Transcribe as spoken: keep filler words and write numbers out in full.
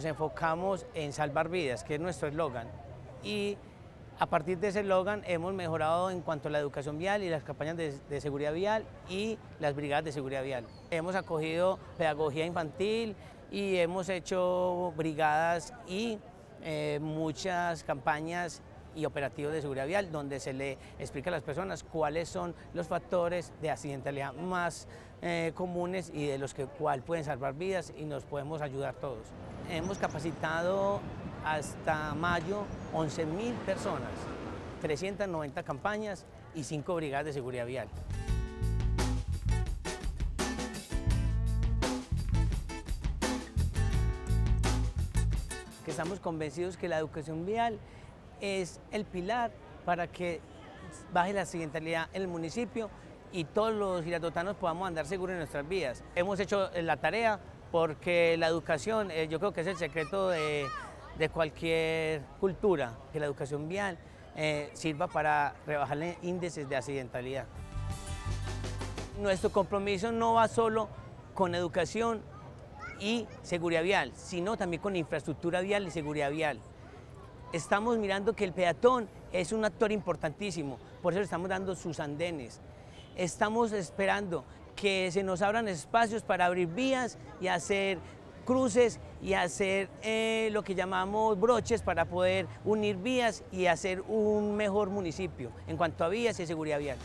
nos enfocamos en salvar vidas, que es nuestro eslogan. Y a partir de ese eslogan hemos mejorado en cuanto a la educación vial y las campañas de, de seguridad vial y las brigadas de seguridad vial. Hemos acogido pedagogía infantil y hemos hecho brigadas y eh, muchas campañas y operativos de seguridad vial donde se le explica a las personas cuáles son los factores de accidentalidad más eh, comunes y de los que cuál pueden salvar vidas y nos podemos ayudar todos. Hemos capacitado hasta mayo once mil personas, trescientas noventa campañas y cinco brigadas de seguridad vial. Estamos convencidos que la educación vial es el pilar para que baje la accidentalidad en el municipio y todos los girardotanos podamos andar seguros en nuestras vías. Hemos hecho la tarea porque la educación, eh, yo creo que es el secreto de... de cualquier cultura, que la educación vial eh, sirva para rebajar índices de accidentalidad. Nuestro compromiso no va solo con educación y seguridad vial, sino también con infraestructura vial y seguridad vial. Estamos mirando que el peatón es un actor importantísimo, por eso le estamos dando sus andenes. Estamos esperando que se nos abran espacios para abrir vías y hacer cruces y hacer eh, lo que llamamos broches para poder unir vías y hacer un mejor municipio en cuanto a vías y seguridad vial.